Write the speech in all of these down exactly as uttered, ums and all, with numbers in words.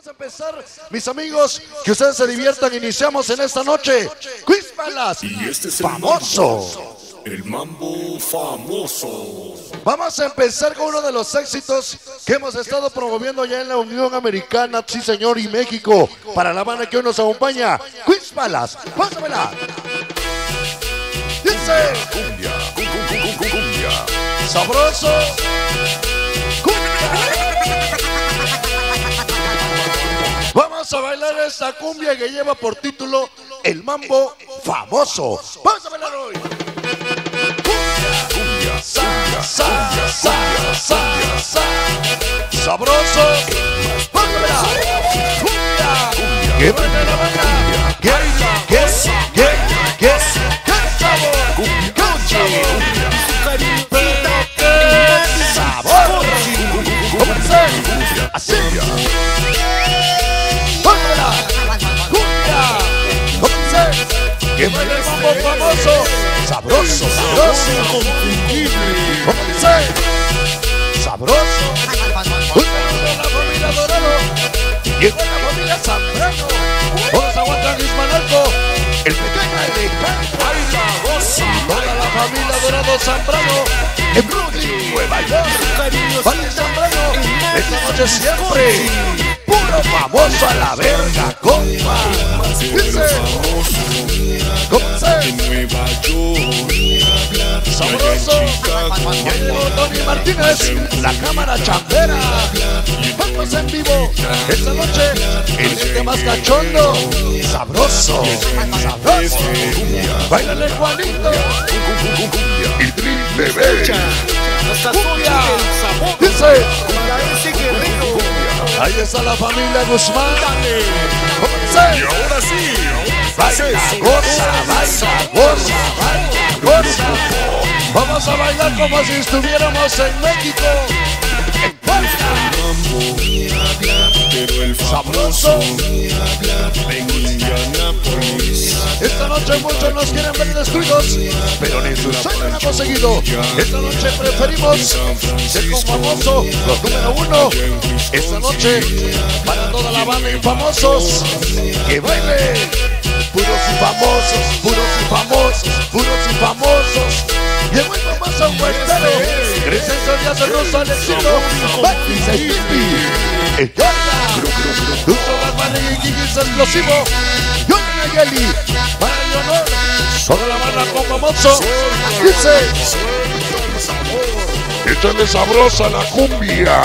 Vamos a empezar, mis amigos, que ustedes se diviertan. Iniciamos en esta noche Quiz Balas. Y este es el famoso, el mambo famoso. Vamos a empezar con uno de los éxitos que hemos estado promoviendo ya en la Unión Americana, sí señor, y México. Para la banda que hoy nos acompaña, Quiz Balas, pásamela. Dice cumbia, cumbia, cumbia, sabroso. Vamos a bailar esta cumbia que lleva por título El Mambo Famoso. Vamos a bailar hoy. Cumbia, cumbia, cumbia, sabroso. Vamos a bailar. Cumbia, que prende la banda, que que que que que sabor. Así. Que baile el mambo famoso, sabroso, sabroso, sabroso, la familia Dorado, llegó la familia Zambrano, vamos a aguantar Guzmán el pequeño Alejandro, baila, goza, toda la familia Dorado Zambrano, en Brooklyn, Nueva York, vale Zambrano, esta noche siempre. Puro famoso a la verga, compa. Dice sabroso. Tony Martínez, la cámara chambera. Vamos en vivo esta noche. El este más cachondo. Sabroso, sabroso. Báilale el Juanito. El Tri Bebé. Dice. Ahí está la familia Guzmán. Y ahora sí, baila, goza, baila, goza, baila, goza. Vamos a bailar como si estuviéramos en México. Sabroso. Esta noche muchos nos quieren ver destruidos, pero ni sus sueños hemos seguido. Esta noche preferimos ser con famoso, los número uno. Esta noche para toda la banda y famosos que baile. Puros y famosos, puros y famosos, puros y famosos. Llegó el famoso huertero. Crescencio Díaz de Rosa, Alexito, Batis, el Pipi, el Yolanda, Duso Barbanes y Guiguis Explosivo, Yolanda Yeli, para el honor, sobre la barra con famoso, dice, échale sabrosa la cumbia,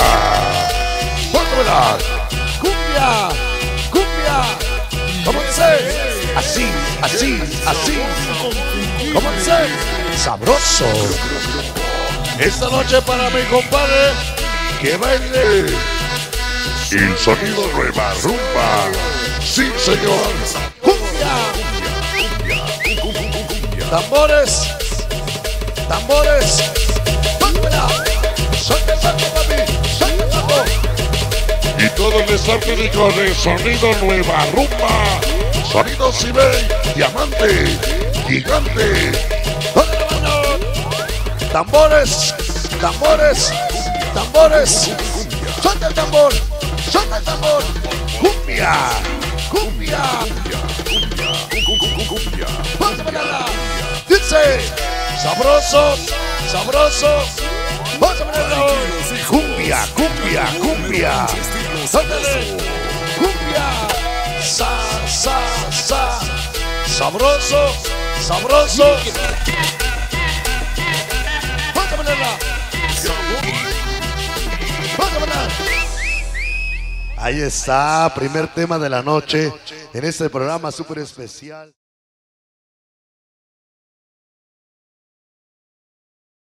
pónmela, cumbia, cumbia, ¿cómo dice? Así, así, así, ¿cómo dice? Sabroso. Esta noche para mi compadre, que baile el Sonido Nueva Rumba. Sí, señor. ¡Cumbia! Tambores, tambores. ¡Pámela! ¡Suelta el saco, papi! ¡Suelta el saco! Y todo el desarte de Sonido Nueva Rumba. Sonido Cibel, diamante, gigante. Tambores, tambores, tambores. Suelta el tambor, suelta el tambor. Cumbia, cumbia, cumbia, cumbia. Vamos a bailarla. Dice, sabroso, sabroso. Vamos a bailarla. Cumbia, cumbia, cumbia. Suéltale. Cumbia, sa, sa, sa. Sabroso, sabroso. Ahí está, primer tema de la noche en este programa súper especial.